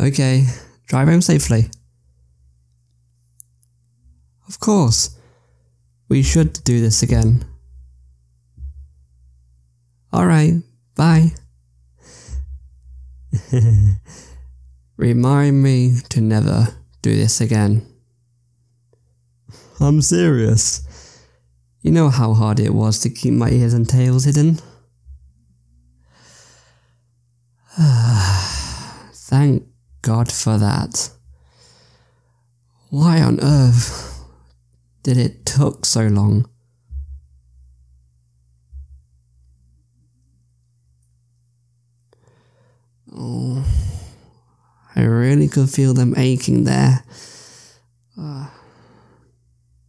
Okay, drive home safely. Of course, we should do this again. Alright, bye. Remind me to never do this again. I'm serious. You know how hard it was to keep my ears and tails hidden? Thank God for that. Why on earth did it take so long? Oh, I really could feel them aching there.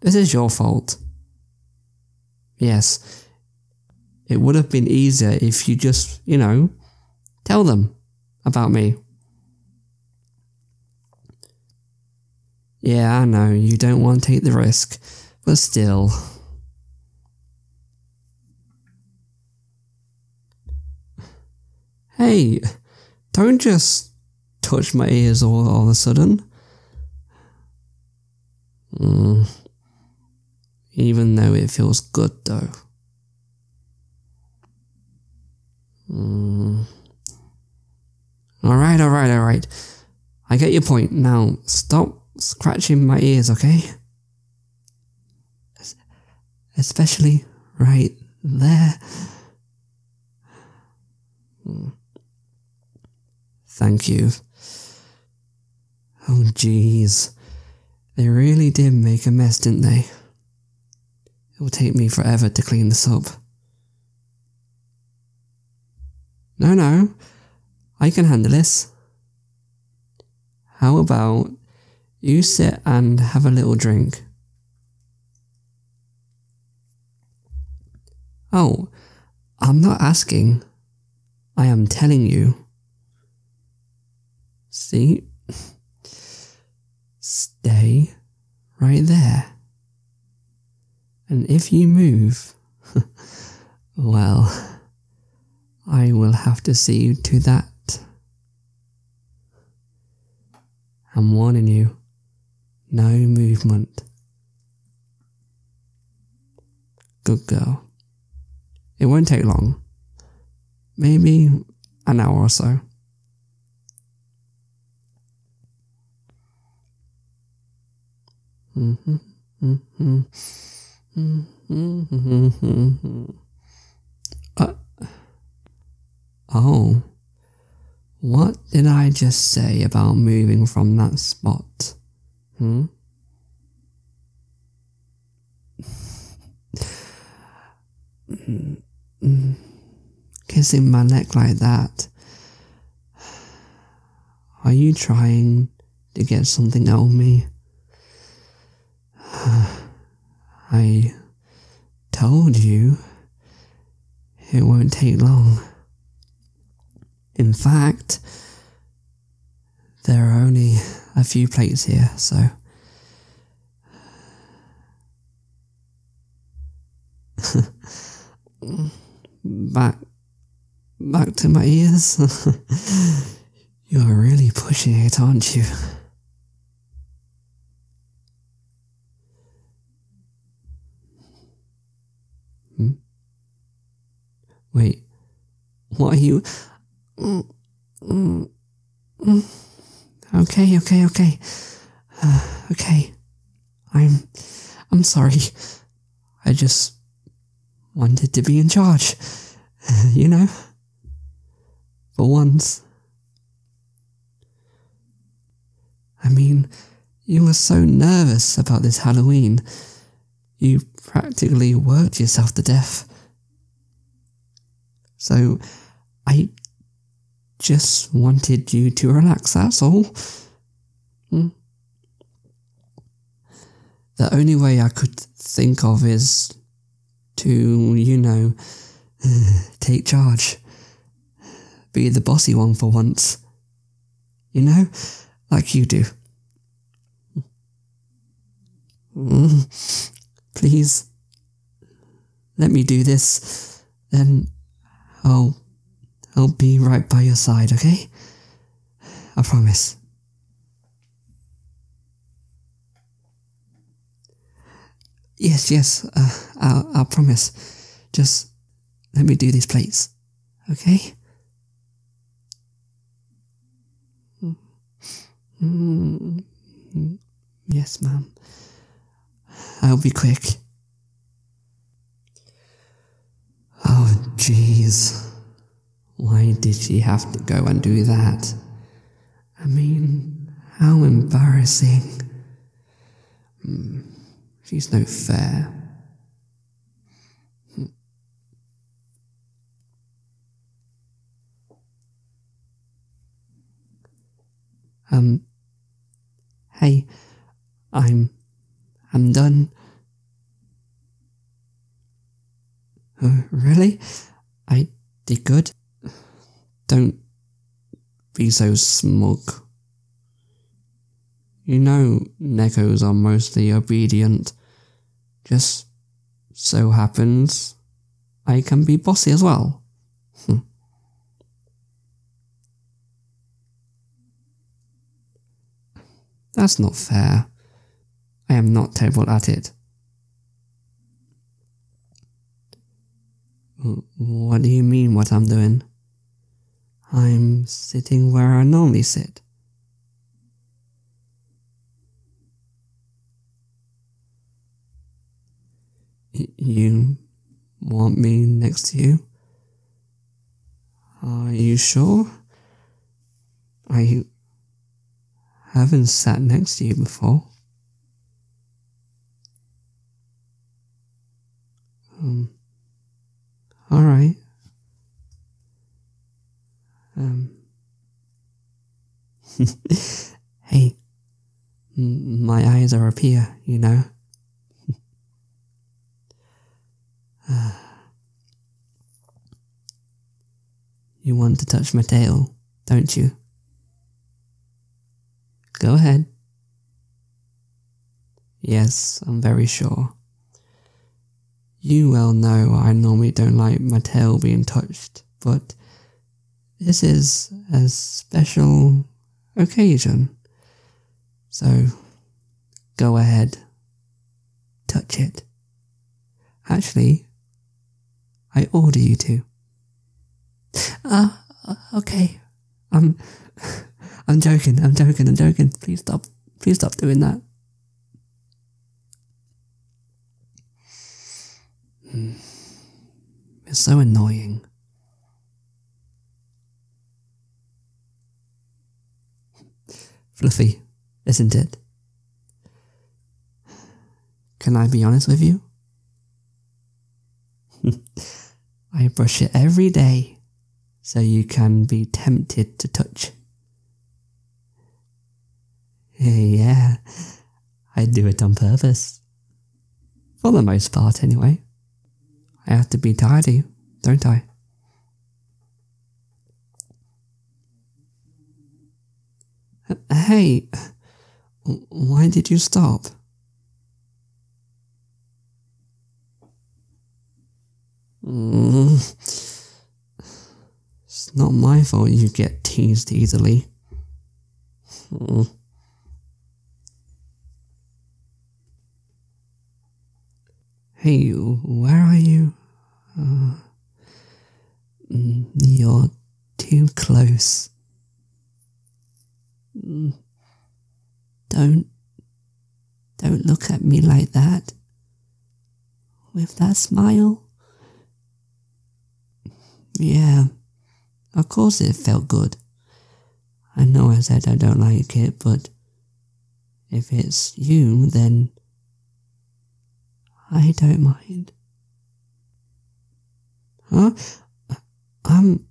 This is your fault. Yes, it would have been easier if you just, you know, tell them about me. Yeah, I know, you don't want to take the risk, but still. Hey, don't just touch my ears all of a sudden. Even though it feels good, though. Alright. I get your point. Now, stop scratching my ears, okay? Especially right there. Thank you. Oh, jeez. They really did make a mess, didn't they? It will take me forever to clean this up. No, I can handle this. How about you sit and have a little drink? Oh, I'm not asking. I am telling you. See? Stay right there. And if you move, well, I will have to see you to that. I'm warning you, no movement. Good girl. It won't take long. Maybe an hour or so. Oh, what did I just say about moving from that spot? Kissing my neck like that. Are you trying to get something out of me? I told you it won't take long. In fact, there are only a few plates here, so... Back to my ears? You're really pushing it, aren't you? Wait, what are you... Okay. I'm sorry. I just wanted to be in charge, you know? For once. I mean, you were so nervous about this Halloween. You practically worked yourself to death. So, I just wanted you to relax, that's all. The only way I could think of is to, you know, take charge. Be the bossy one for once. You know, like you do. Please, let me do this, then... I'll be right by your side, okay? I promise. Yes, I promise. Just let me do this, please. Okay? Yes, ma'am. I'll be quick. Oh, jeez. Why did she have to go and do that? I mean, how embarrassing. She's no fair. Hey, I'm done. Really? I did good? Don't be so smug. You know Nekos are mostly obedient. Just so happens I can be bossy as well. That's not fair. I am not terrible at it. What do you mean what I'm doing? I'm sitting where I normally sit. You want me next to you? Are you sure? I haven't sat next to you before. All right. Hey, my eyes are up here, you know. You want to touch my tail, don't you? Go ahead. Yes, I'm very sure. You well know I normally don't like my tail being touched, but this is a special occasion. So, go ahead. Touch it. Actually, I order you to. Okay. I'm joking, I'm joking. Please stop doing that. It's so annoying. Fluffy, isn't it? Can I be honest with you? I brush it every day so you can be tempted to touch. Yeah, I do it on purpose. For the most part, anyway. I have to be tidy, don't I? Hey, why did you stop? It's not my fault you get teased easily. Hey, where are you? You're too close. Don't look at me like that. With that smile. Yeah, of course it felt good. I know I said I don't like it, but if it's you, then I don't mind. Huh? I'm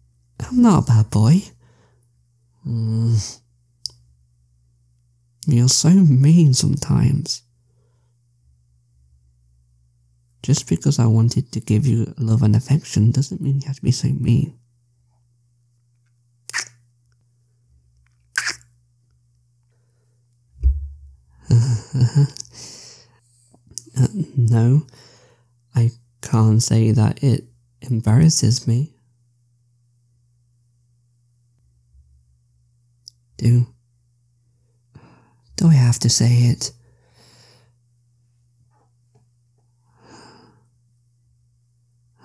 not a bad boy. You're so mean sometimes. Just because I wanted to give you love and affection doesn't mean you have to be so mean. No, I can't say that it embarrasses me. Do I have to say it?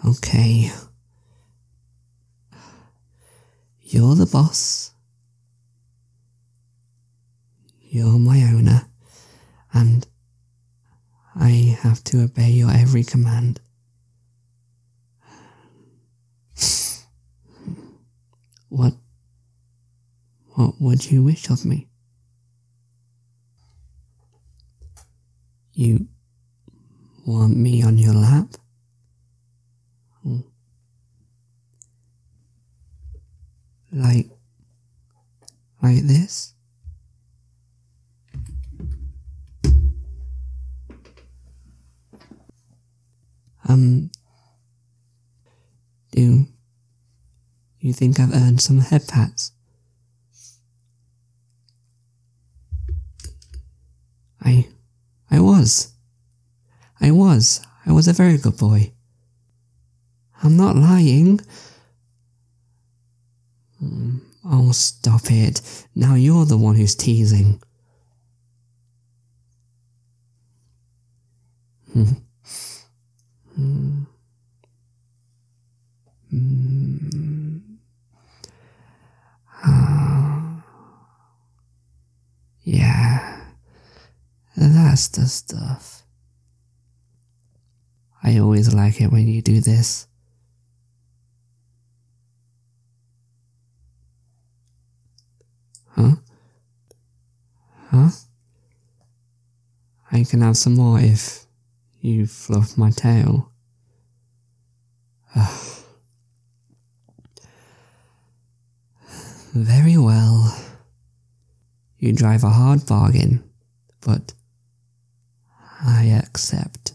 Okay. You're the boss. You're my owner. And I have to obey your every command. What would you wish of me? You want me on your lap? Like this? Do you think I've earned some head pats? I was. I was a very good boy. I'm not lying. Oh, stop it. Now you're the one who's teasing. Yeah, that's the stuff. I always like it when you do this. Huh? I can have some more if you fluff my tail. Very well. You drive a hard bargain, but I accept.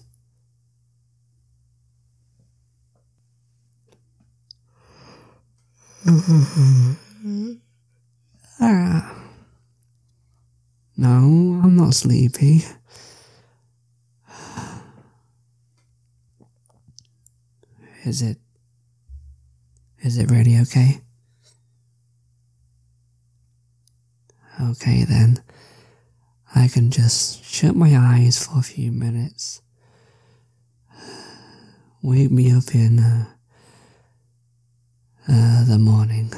No, I'm not sleepy. Is it really okay? Okay then, I can just shut my eyes for a few minutes. Wake me up in the morning.